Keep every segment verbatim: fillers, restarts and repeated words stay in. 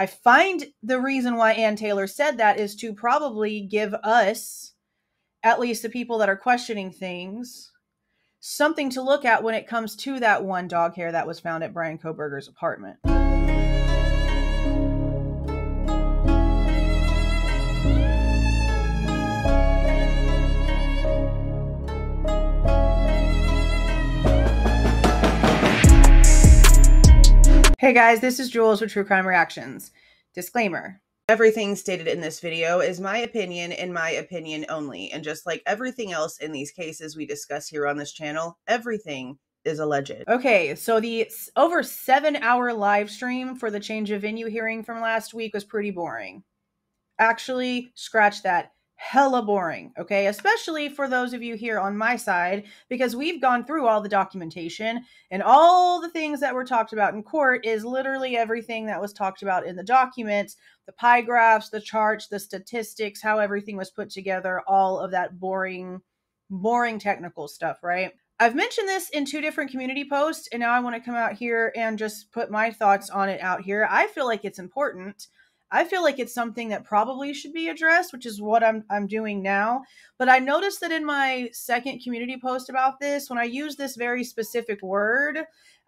I find the reason why Anne Taylor said that is to probably give us, at least the people that are questioning things, something to look at when it comes to that one dog hair that was found at Bryan Kohberger's apartment. Hey guys, this is Jules with True Crime Reactions. Disclaimer. Everything stated in this video is my opinion and my opinion only. And just like everything else in these cases we discuss here on this channel, everything is alleged. Okay, so the over seven hour live stream for the change of venue hearing from last week was pretty boring. Actually, scratch that. Hella boring, okay? Especially for those of you here on my side, because we've gone through all the documentation, and all the things that were talked about in court is literally everything that was talked about in the documents, the pie graphs, the charts, the statistics, how everything was put together, all of that boring, boring technical stuff, right? I've mentioned this in two different community posts, and now I want to come out here and just put my thoughts on it out here. I feel like it's important. I feel like it's something that probably should be addressed, which is what I'm, I'm doing now. But I noticed that in my second community post about this, when I used this very specific word,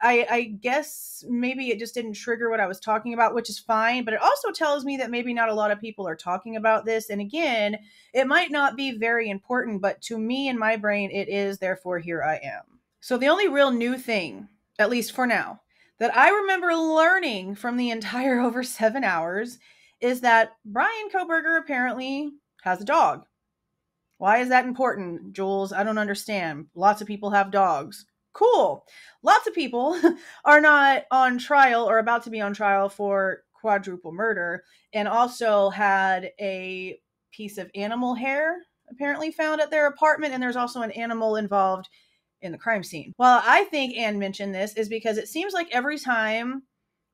I, I guess maybe it just didn't trigger what I was talking about, which is fine. But it also tells me that maybe not a lot of people are talking about this. And again, it might not be very important, but to me in my brain, it is. Therefore, here I am. So the only real new thing, at least for now, that I remember learning from the entire over seven hours is that Bryan Kohberger apparently has a dog. Why is that important, Jules? I don't understand. Lots of people have dogs. Cool. Lots of people are not on trial or about to be on trial for quadruple murder, and also had a piece of animal hair apparently found at their apartment, and there's also an animal involved in the crime scene. Well, I think Anne mentioned this is because it seems like every time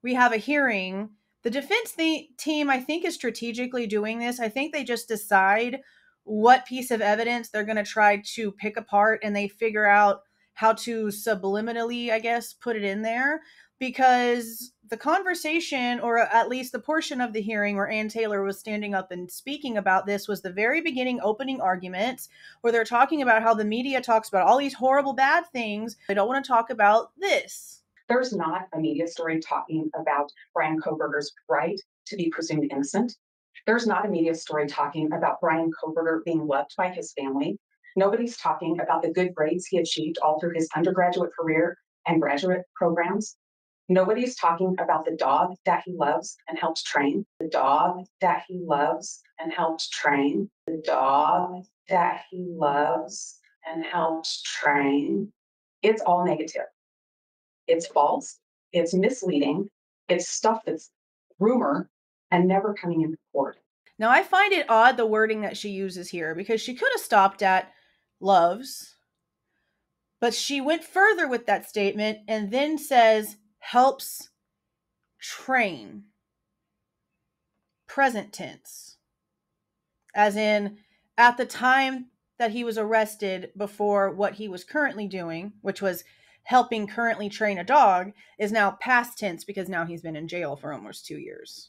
we have a hearing, the defense th team, I think, is strategically doing this. I think they just decide what piece of evidence they're going to try to pick apart, and they figure out how to subliminally, I guess, put it in there, because the conversation, or at least the portion of the hearing where Anne Taylor was standing up and speaking about this, was the very beginning opening arguments where they're talking about how the media talks about all these horrible bad things. They don't want to talk about this. There's not a media story talking about Bryan Kohberger's right to be presumed innocent. There's not a media story talking about Bryan Kohberger being loved by his family. Nobody's talking about the good grades he achieved all through his undergraduate career and graduate programs. Nobody's talking about the dog that he loves and helps train. The dog that he loves and helps train. The dog that he loves and helps train. It's all negative. It's false. It's misleading. It's stuff that's rumor and never coming into court. Now, I find it odd the wording that she uses here, because she could have stopped at loves, but she went further with that statement and then says, helps train, present tense, as in at the time that he was arrested before what he was currently doing, which was helping currently train a dog, is now past tense because now he's been in jail for almost two years.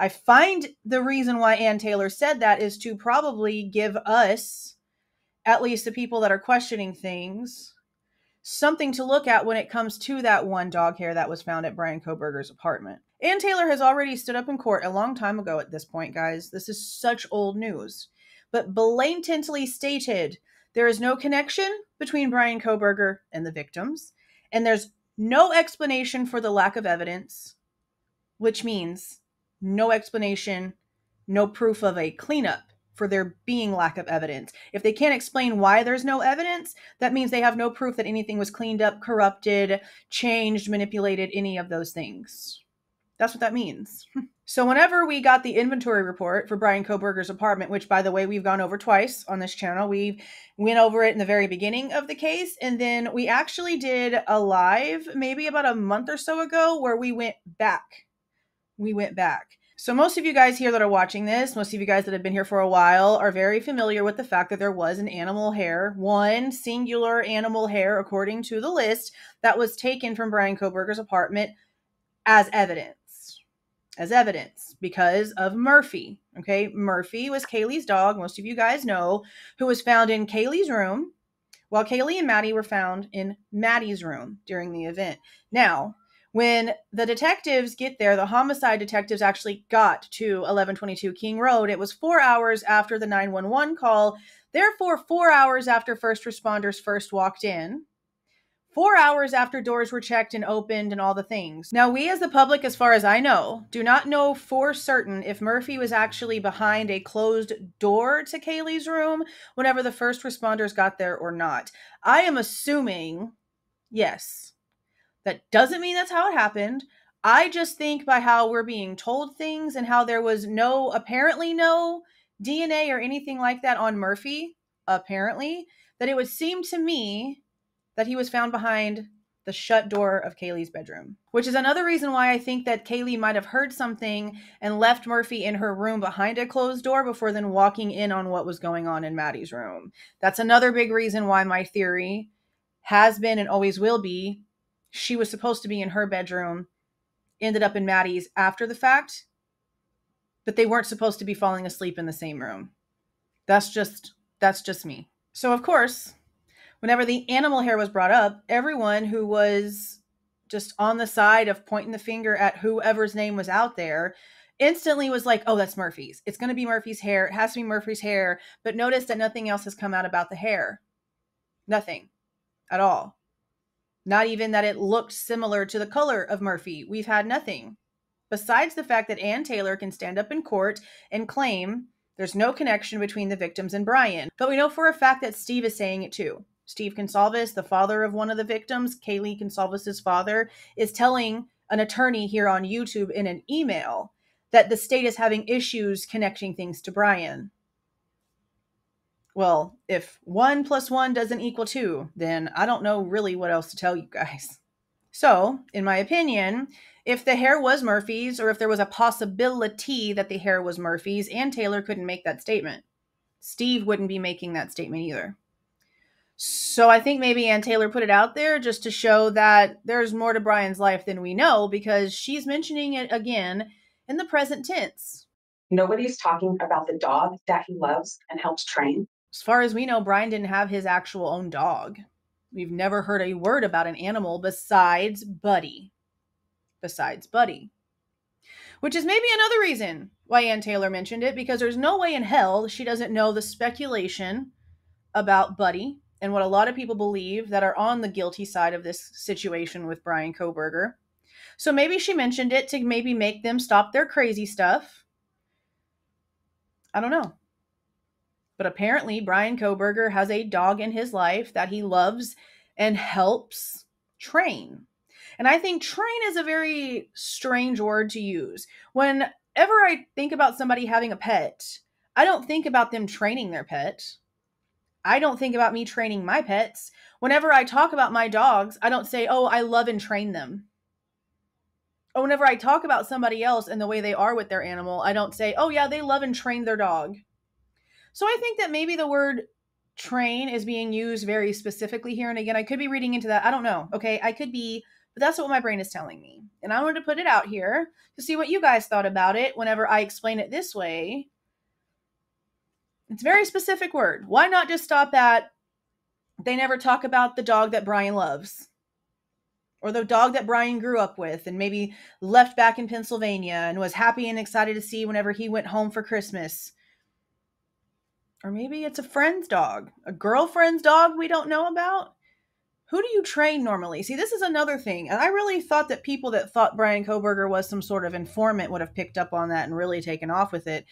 I find the reason why Anne Taylor said that is to probably give us, at least the people that are questioning things, something to look at when it comes to that one dog hair that was found at Bryan Kohberger's apartment. Anne Taylor has already stood up in court a long time ago at this point, guys. This is such old news. But blatantly stated, there is no connection between Bryan Kohberger and the victims, and there's no explanation for the lack of evidence, which means no explanation, no proof of a cleanup for there being lack of evidence. If they can't explain why there's no evidence, that means they have no proof that anything was cleaned up, corrupted, changed, manipulated, any of those things. That's what that means. So whenever we got the inventory report for Bryan Kohberger's apartment, which, by the way, we've gone over twice on this channel. We went over it in the very beginning of the case, and then we actually did a live maybe about a month or so ago where we went back. We went back. So most of you guys here that are watching this, most of you guys that have been here for a while, are very familiar with the fact that there was an animal hair, one singular animal hair, according to the list, that was taken from Bryan Kohberger's apartment as evidence. as evidence because of Murphy. Okay. Murphy was Kaylee's dog. Most of you guys know, who was found in Kaylee's room while Kaylee and Maddie were found in Maddie's room during the event. Now, when the detectives get there, the homicide detectives actually got to eleven twenty-two King Road. It was four hours after the nine one one call. Therefore, four hours after first responders first walked in, four hours after doors were checked and opened and all the things. Now, we as the public, as far as I know, do not know for certain if Murphy was actually behind a closed door to Kaylee's room whenever the first responders got there or not. I am assuming, yes. That doesn't mean that's how it happened. I just think by how we're being told things and how there was no, apparently no D N A or anything like that on Murphy, apparently, that it would seem to me that he was found behind the shut door of Kaylee's bedroom, which is another reason why I think that Kaylee might have heard something and left Murphy in her room behind a closed door before then walking in on what was going on in Maddie's room. That's another big reason why my theory has been and always will be she was supposed to be in her bedroom, ended up in Maddie's after the fact, but they weren't supposed to be falling asleep in the same room. That's just, that's just me. So of course, whenever the animal hair was brought up, everyone who was just on the side of pointing the finger at whoever's name was out there instantly was like, oh, that's Murphy's. It's going to be Murphy's hair. It has to be Murphy's hair. But notice that nothing else has come out about the hair. Nothing at all. Not even that it looked similar to the color of Murphy. We've had nothing. Besides the fact that Anne Taylor can stand up in court and claim there's no connection between the victims and Bryan. But we know for a fact that Steve is saying it too. Steve Goncalves, the father of one of the victims, Kaylee Goncalves' father, is telling an attorney here on YouTube in an email that the state is having issues connecting things to Bryan. Well, if one plus one doesn't equal two, then I don't know really what else to tell you guys. So, in my opinion, if the hair was Murphy's, or if there was a possibility that the hair was Murphy's, Anne Taylor couldn't make that statement. Steve wouldn't be making that statement either. So I think maybe Anne Taylor put it out there just to show that there's more to Bryan's life than we know, because she's mentioning it again in the present tense. Nobody's talking about the dog that he loves and helps train. As far as we know, Bryan didn't have his actual own dog. We've never heard a word about an animal besides Buddy. Besides Buddy. Which is maybe another reason why Anne Taylor mentioned it, because there's no way in hell she doesn't know the speculation about Buddy and what a lot of people believe that are on the guilty side of this situation with Bryan Kohberger. So maybe she mentioned it to maybe make them stop their crazy stuff. I don't know. But apparently Bryan Kohberger has a dog in his life that he loves and helps train. And I think train is a very strange word to use. Whenever I think about somebody having a pet, I don't think about them training their pet. I don't think about me training my pets. Whenever I talk about my dogs, I don't say, oh, I love and train them. Or whenever I talk about somebody else and the way they are with their animal, I don't say, oh yeah, they love and train their dog. So I think that maybe the word train is being used very specifically here. And again, I could be reading into that. I don't know. Okay. I could be, but that's what my brain is telling me. And I wanted to put it out here to see what you guys thought about it. Whenever I explain it this way, it's a very specific word. Why not just stop at, they never talk about the dog that Bryan loves or the dog that Bryan grew up with and maybe left back in Pennsylvania and was happy and excited to see whenever he went home for Christmas. Or maybe it's a friend's dog, a girlfriend's dog we don't know about. Who do you train normally? See, this is another thing. And I really thought that people that thought Bryan Kohberger was some sort of informant would have picked up on that and really taken off with it.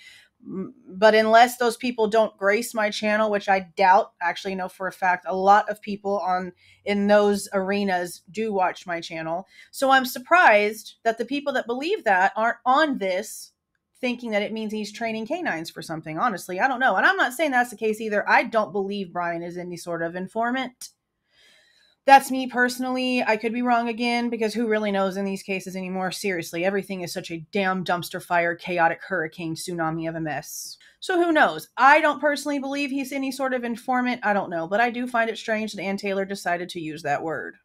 But unless those people don't grace my channel, which I doubt, actually know for a fact, a lot of people on in those arenas do watch my channel. So I'm surprised that the people that believe that aren't on this thinking that it means he's training canines for something. Honestly, I don't know. And I'm not saying that's the case either. I don't believe Bryan is any sort of informant. That's me personally. I could be wrong again, because who really knows in these cases anymore? Seriously, everything is such a damn dumpster fire, chaotic hurricane tsunami of a mess. So who knows? I don't personally believe he's any sort of informant. I don't know. But I do find it strange that Anne Taylor decided to use that word.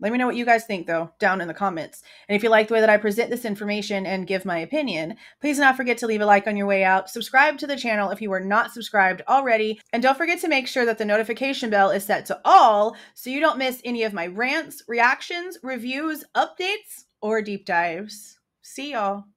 Let me know what you guys think, though, down in the comments. And if you like the way that I present this information and give my opinion, please do not forget to leave a like on your way out, subscribe to the channel if you are not subscribed already, and don't forget to make sure that the notification bell is set to all so you don't miss any of my rants, reactions, reviews, updates, or deep dives. See y'all.